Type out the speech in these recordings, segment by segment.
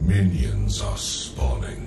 Minions are spawning.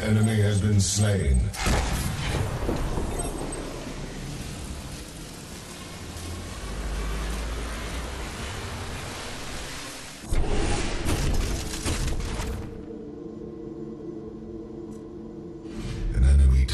Enemy has been slain.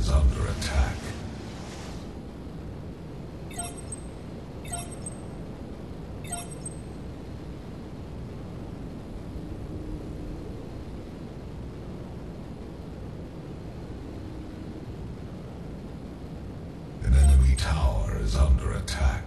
is under attack. An enemy tower is under attack.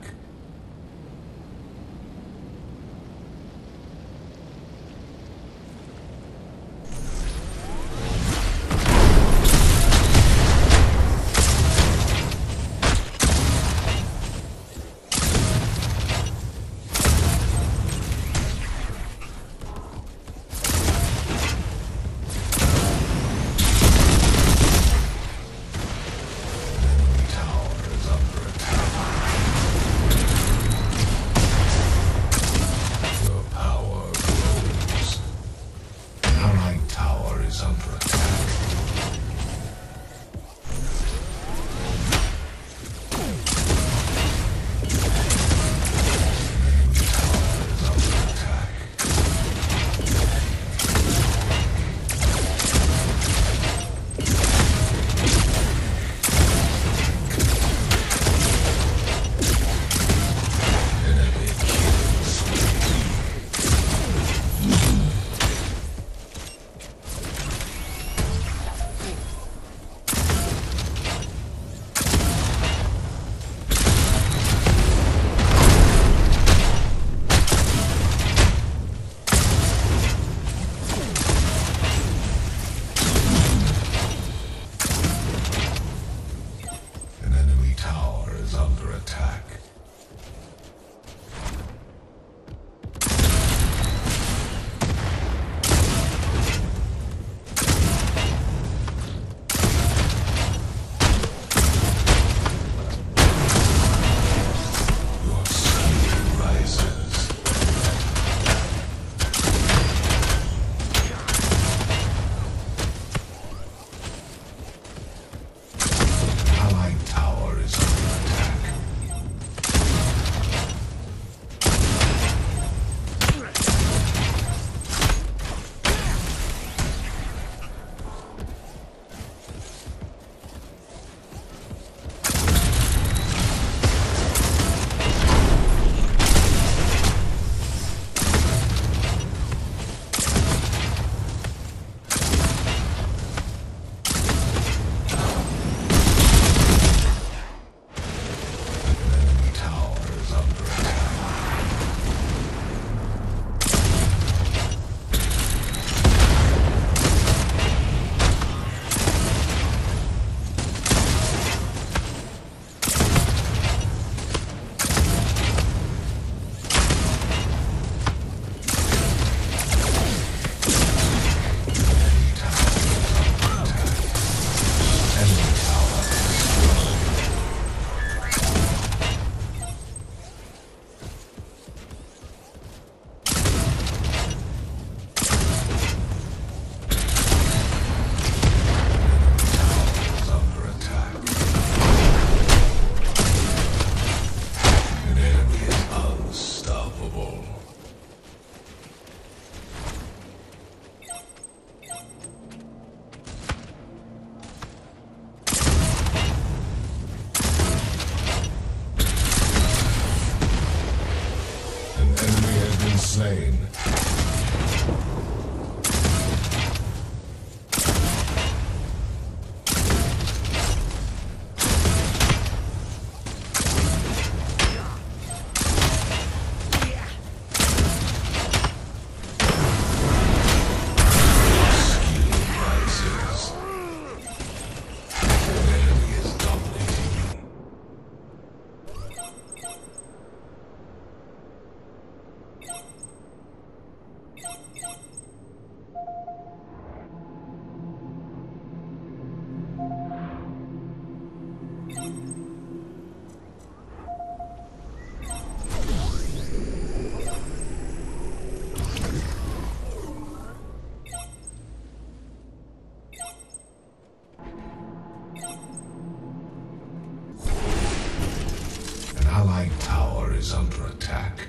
Slain. Under attack.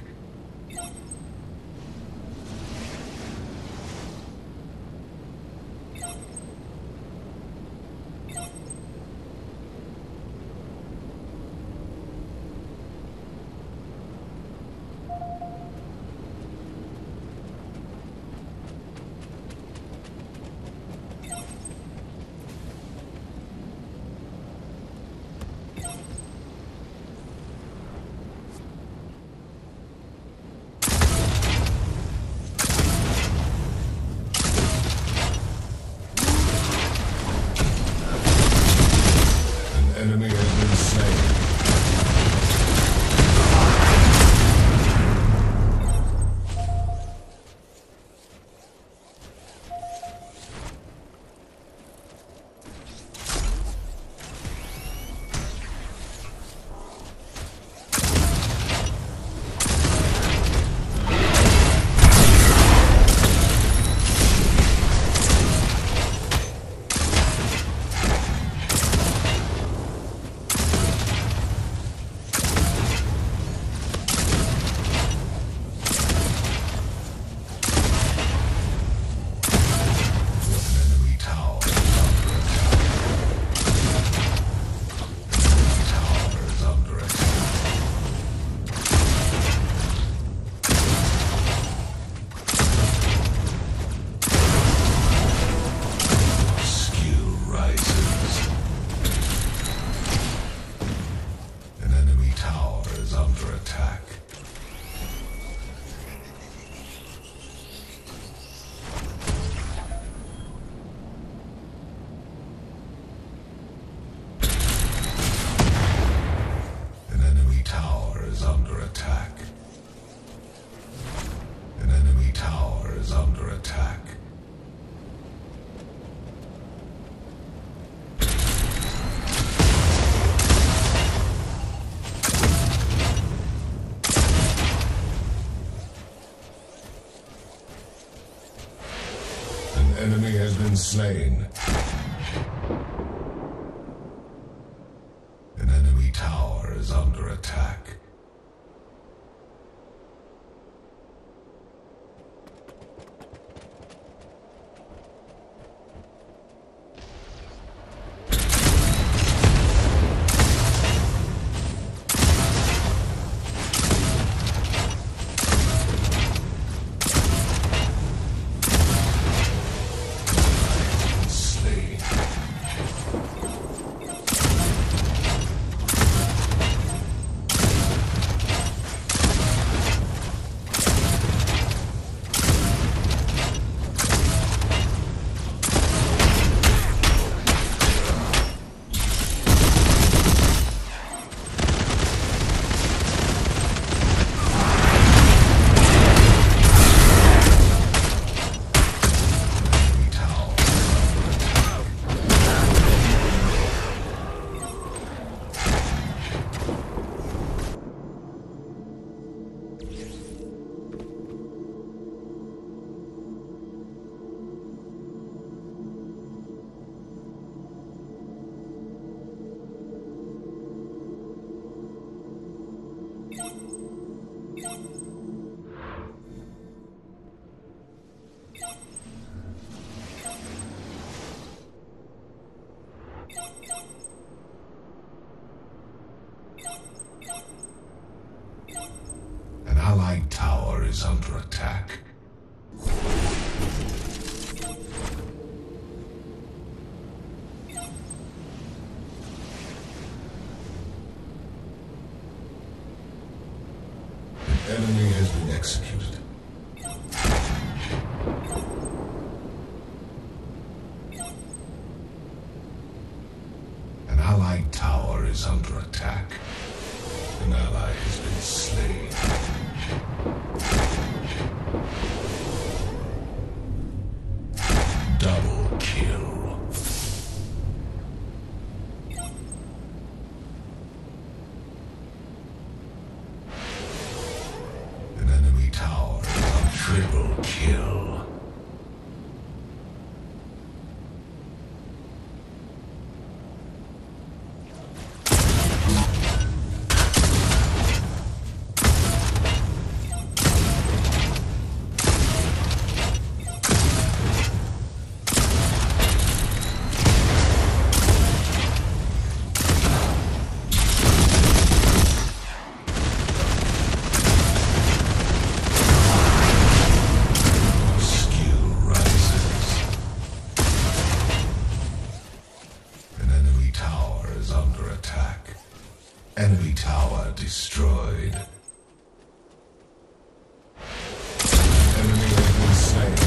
been slain. An enemy tower is under attack. An allied tower is under attack. An enemy has been executed. Is under attack. An ally has been slain. Double kill. An enemy tower. A triple kill. Enemy tower destroyed. Enemy has been slain.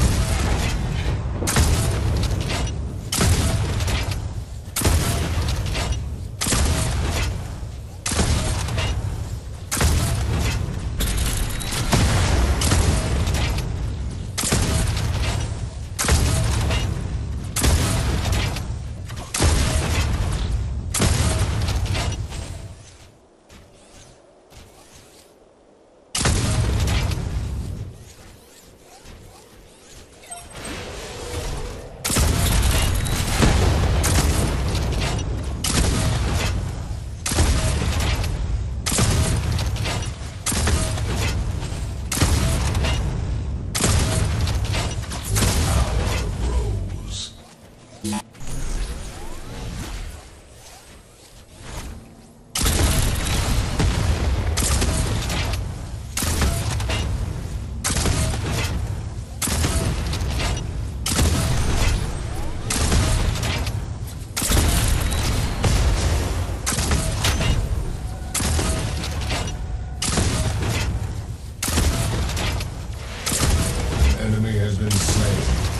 Enemy has been slain.